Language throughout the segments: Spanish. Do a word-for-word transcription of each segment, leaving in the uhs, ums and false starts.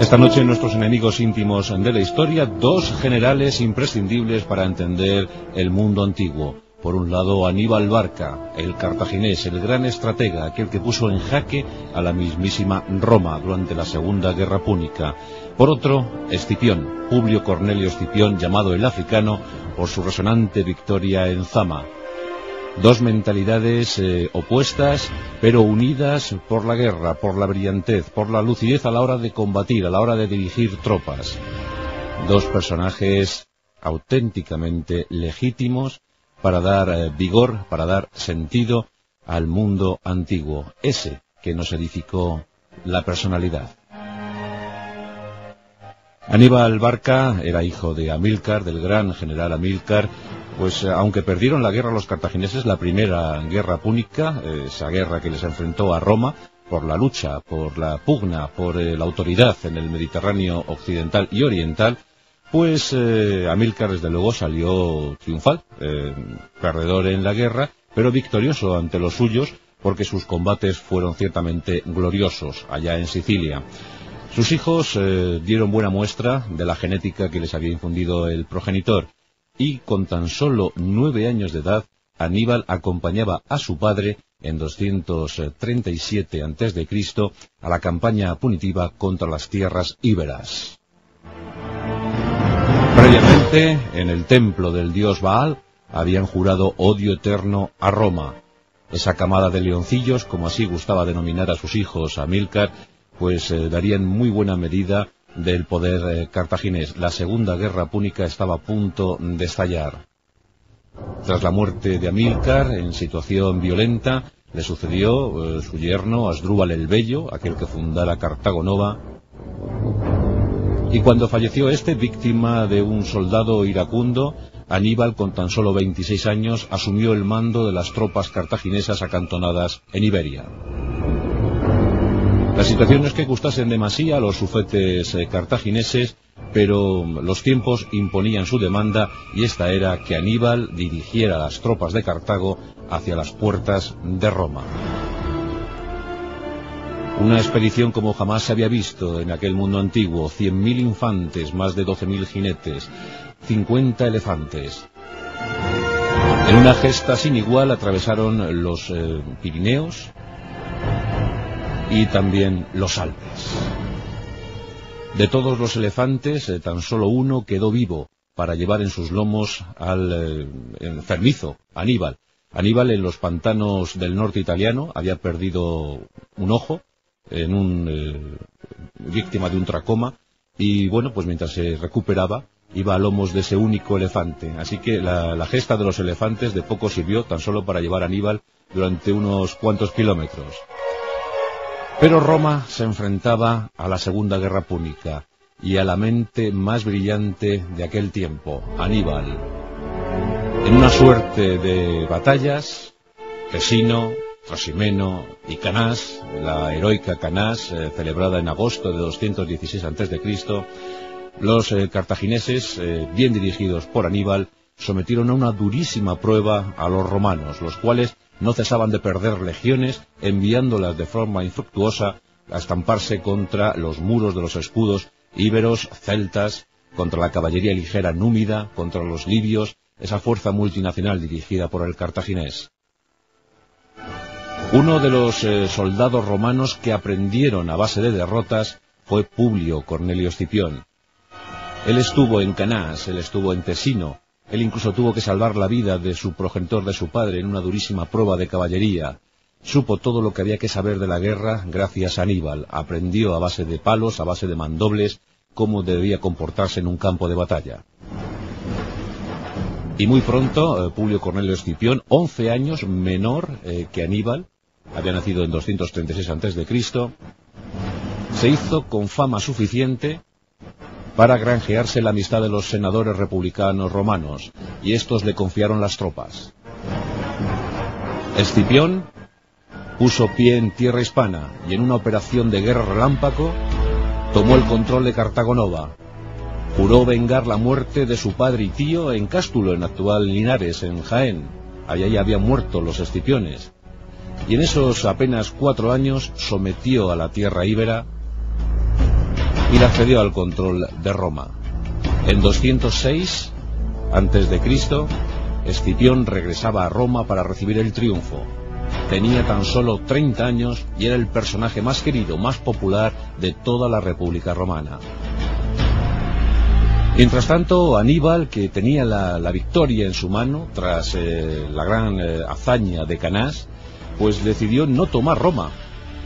Esta noche, nuestros enemigos íntimos de la historia, dos generales imprescindibles para entender el mundo antiguo. Por un lado, Aníbal Barca, el cartaginés, el gran estratega, aquel que puso en jaque a la mismísima Roma durante la Segunda Guerra Púnica. Por otro, Escipión, Publio Cornelio Escipión, llamado el Africano, por su resonante victoria en Zama. Dos mentalidades eh, opuestas, pero unidas por la guerra, por la brillantez, por la lucidez a la hora de combatir, a la hora de dirigir tropas. Dos personajes auténticamente legítimos para dar eh, vigor, para dar sentido al mundo antiguo, ese que nos edificó la personalidad. Aníbal Barca era hijo de Amílcar, del gran general Amílcar. Pues aunque perdieron la guerra los cartagineses, la primera guerra púnica, esa guerra que les enfrentó a Roma, por la lucha, por la pugna, por eh, la autoridad en el Mediterráneo occidental y oriental, pues eh, Amílcar desde luego salió triunfal, eh, perdedor en la guerra, pero victorioso ante los suyos, porque sus combates fueron ciertamente gloriosos allá en Sicilia. Sus hijos eh, dieron buena muestra de la genética que les había infundido el progenitor. Y con tan solo nueve años de edad, Aníbal acompañaba a su padre en doscientos treinta y siete antes de Cristo a la campaña punitiva contra las tierras íberas. Previamente, en el templo del dios Baal, habían jurado odio eterno a Roma. Esa camada de leoncillos, como así gustaba denominar a sus hijos Amílcar, pues eh, darían muy buena medida del poder eh, cartaginés. La Segunda Guerra Púnica estaba a punto de estallar. Tras la muerte de Amílcar, en situación violenta, le sucedió eh, su yerno Asdrúbal el Bello, aquel que fundara Cartagonova. Y cuando falleció este, víctima de un soldado iracundo, Aníbal, con tan solo veintiséis años, asumió el mando de las tropas cartaginesas acantonadas en Iberia. La situación no es que gustasen demasía a los sufetes eh, cartagineses, pero los tiempos imponían su demanda, y esta era que Aníbal dirigiera las tropas de Cartago hacia las puertas de Roma. Una expedición como jamás se había visto en aquel mundo antiguo: cien mil infantes, más de doce mil jinetes, cincuenta elefantes. En una gesta sin igual atravesaron los eh, Pirineos y también los Alpes. De todos los elefantes, eh, tan solo uno quedó vivo para llevar en sus lomos al eh, enfermizo Aníbal. Aníbal, en los pantanos del norte italiano, había perdido un ojo, en un, eh, víctima de un tracoma, y bueno, pues mientras se recuperaba, iba a lomos de ese único elefante. Así que la, la gesta de los elefantes de poco sirvió, tan solo para llevar a Aníbal durante unos cuantos kilómetros. Pero Roma se enfrentaba a la Segunda Guerra Púnica y a la mente más brillante de aquel tiempo, Aníbal. En una suerte de batallas, Tesino, Trasimeno y Canás, la heroica Canás, eh, celebrada en agosto de doscientos dieciséis antes de Cristo, los eh, cartagineses, eh, bien dirigidos por Aníbal, sometieron a una durísima prueba a los romanos, los cuales no cesaban de perder legiones, enviándolas de forma infructuosa a estamparse contra los muros de los escudos íberos, celtas, contra la caballería ligera númida, contra los libios, esa fuerza multinacional dirigida por el cartaginés. Uno de los eh, soldados romanos que aprendieron a base de derrotas fue Publio Cornelio Escipión. Él estuvo en Canás, él estuvo en Tesino. Él incluso tuvo que salvar la vida de su progenitor, de su padre, en una durísima prueba de caballería. Supo todo lo que había que saber de la guerra gracias a Aníbal. Aprendió a base de palos, a base de mandobles, cómo debía comportarse en un campo de batalla. Y muy pronto, eh, Publio Cornelio Escipión, once años menor eh, que Aníbal, había nacido en doscientos treinta y seis antes de Cristo, se hizo con fama suficiente para granjearse la amistad de los senadores republicanos romanos, y estos le confiaron las tropas. Escipión puso pie en tierra hispana y en una operación de guerra relámpago tomó el control de Cartagonova. Juró vengar la muerte de su padre y tío en Cástulo, en actual Linares, en Jaén. Allí habían muerto los escipiones. Y en esos apenas cuatro años sometió a la tierra íbera y la cedió al control de Roma. En doscientos seis antes de Cristo, Escipión regresaba a Roma para recibir el triunfo. Tenía tan solo treinta años y era el personaje más querido, más popular de toda la República Romana. Mientras tanto, Aníbal, que tenía la, la victoria en su mano tras eh, la gran eh, hazaña de Canás, pues decidió no tomar Roma.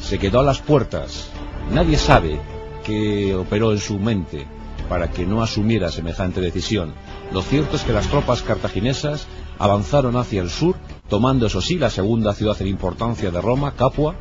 Se quedó a las puertas. Nadie sabe qué operó en su mente para que no asumiera semejante decisión. Lo cierto es que las tropas cartaginesas avanzaron hacia el sur, tomando eso sí la segunda ciudad en importancia de Roma, Capua,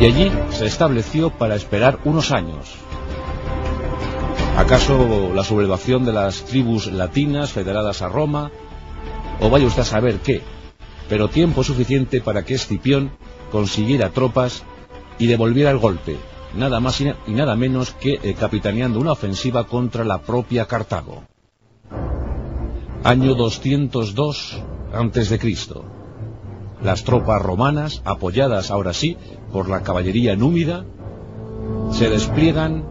y allí se estableció para esperar unos años. ¿Acaso la sublevación de las tribus latinas federadas a Roma? O vaya usted a saber qué, pero tiempo suficiente para que Escipión consiguiera tropas y devolviera el golpe, nada más y nada menos que eh, capitaneando una ofensiva contra la propia Cartago. Año doscientos dos antes de Cristo. Las tropas romanas, apoyadas ahora sí por la caballería númida, se despliegan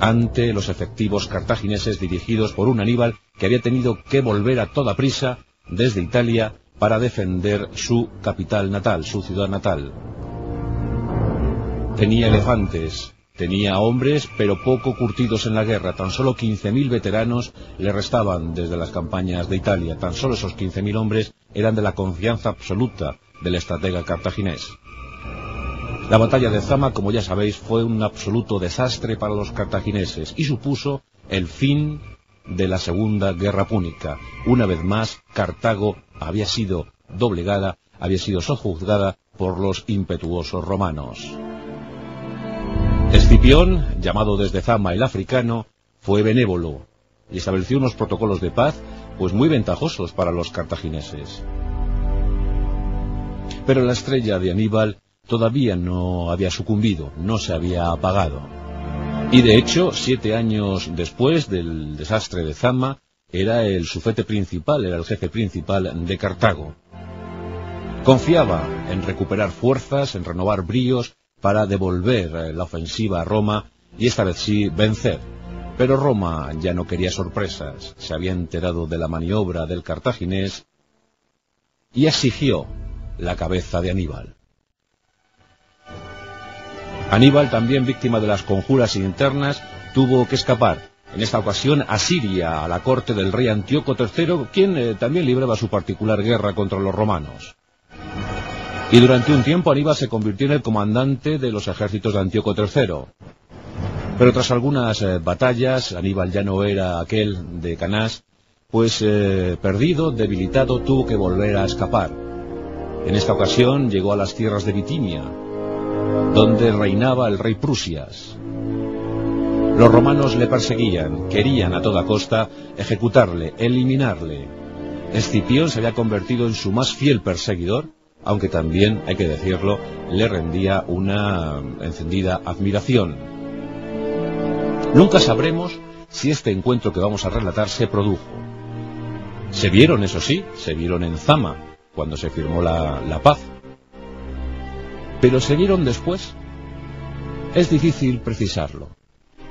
ante los efectivos cartagineses dirigidos por un Aníbal que había tenido que volver a toda prisa desde Italia para defender su capital natal, su ciudad natal. Tenía elefantes, tenía hombres, pero poco curtidos en la guerra. Tan solo quince mil veteranos le restaban desde las campañas de Italia. Tan solo esos quince mil hombres eran de la confianza absoluta del estratega cartaginés. La batalla de Zama, como ya sabéis, fue un absoluto desastre para los cartagineses y supuso el fin de la Segunda Guerra Púnica. Una vez más, Cartago había sido doblegada, había sido sojuzgada por los impetuosos romanos. Escipión, llamado desde Zama el africano, fue benévolo y estableció unos protocolos de paz pues muy ventajosos para los cartagineses. Pero la estrella de Aníbal todavía no había sucumbido, no se había apagado. Y de hecho, siete años después del desastre de Zama, era el sufete principal, era el jefe principal de Cartago. Confiaba en recuperar fuerzas, en renovar bríos, para devolver la ofensiva a Roma y esta vez sí vencer. Pero Roma ya no quería sorpresas, se había enterado de la maniobra del cartaginés y exigió la cabeza de Aníbal. Aníbal, también víctima de las conjuras internas, tuvo que escapar, en esta ocasión a Siria, a la corte del rey Antíoco tercero, quien eh, también libraba su particular guerra contra los romanos. Y durante un tiempo Aníbal se convirtió en el comandante de los ejércitos de Antíoco tercero. Pero tras algunas eh, batallas, Aníbal ya no era aquel de Canás, pues eh, perdido, debilitado, tuvo que volver a escapar. En esta ocasión llegó a las tierras de Bitinia, donde reinaba el rey Prusias. Los romanos le perseguían, querían a toda costa ejecutarle, eliminarle. Escipión se había convertido en su más fiel perseguidor, aunque también, hay que decirlo, le rendía una encendida admiración. Nunca sabremos si este encuentro que vamos a relatar se produjo. Se vieron, eso sí, se vieron en Zama, cuando se firmó la, la paz. Pero se vieron después. Es difícil precisarlo,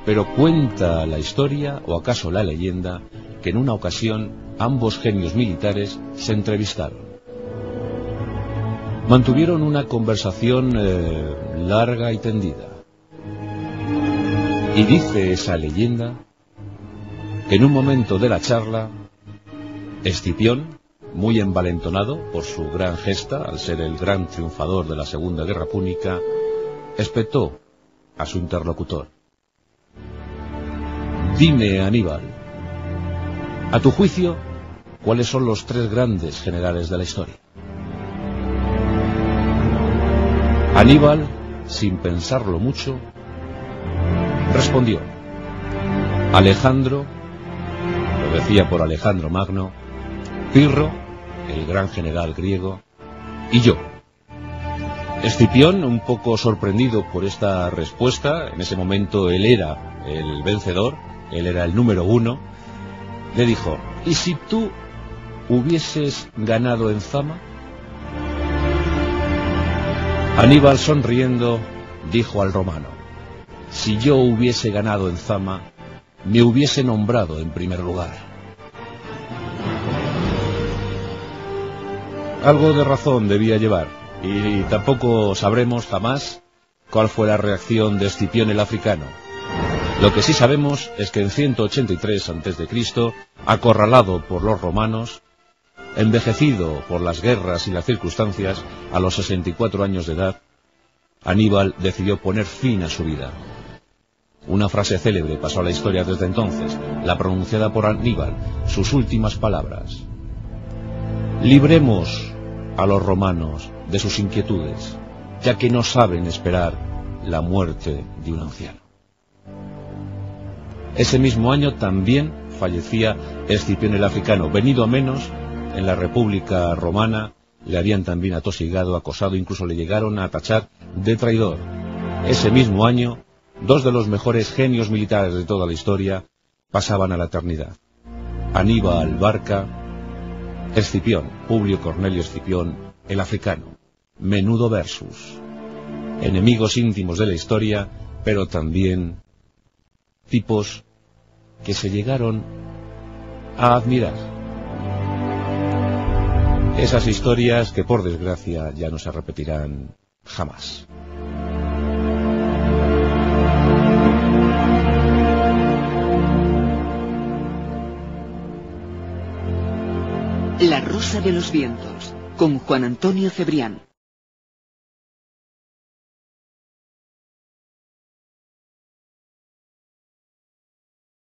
pero cuenta la historia, o acaso la leyenda, que en una ocasión ambos genios militares se entrevistaron. Mantuvieron una conversación eh, larga y tendida. Y dice esa leyenda que en un momento de la charla, Escipión, muy envalentonado por su gran gesta al ser el gran triunfador de la Segunda Guerra Púnica, espetó a su interlocutor: dime, Aníbal, a tu juicio, ¿cuáles son los tres grandes generales de la historia? Aníbal, sin pensarlo mucho, respondió: Alejandro, lo decía por Alejandro Magno, Pirro, el gran general griego, y yo. Escipión, un poco sorprendido por esta respuesta, en ese momento él era el vencedor, él era el número uno, le dijo: ¿y si tú hubieses ganado en Zama? Aníbal, sonriendo, dijo al romano: si yo hubiese ganado en Zama, me hubiese nombrado en primer lugar. Algo de razón debía llevar, y tampoco sabremos jamás cuál fue la reacción de Escipión el Africano. Lo que sí sabemos es que en ciento ochenta y tres antes de Cristo, acorralado por los romanos, envejecido por las guerras y las circunstancias, a los sesenta y cuatro años de edad, Aníbal decidió poner fin a su vida. Una frase célebre pasó a la historia desde entonces, la pronunciada por Aníbal, sus últimas palabras: libremos a los romanos de sus inquietudes, ya que no saben esperar la muerte de un anciano. Ese mismo año también fallecía Escipión el Africano, venido a menos en la República Romana. Le habían también atosigado, acosado, incluso le llegaron a tachar de traidor. Ese mismo año, dos de los mejores genios militares de toda la historia pasaban a la eternidad: Aníbal Barca, Escipión, Publio Cornelio Escipión, el Africano. Menudo versus. Enemigos íntimos de la historia, pero también tipos que se llegaron a admirar. Esas historias que, por desgracia, ya no se repetirán jamás. La Rosa de los Vientos, con Juan Antonio Cebrián.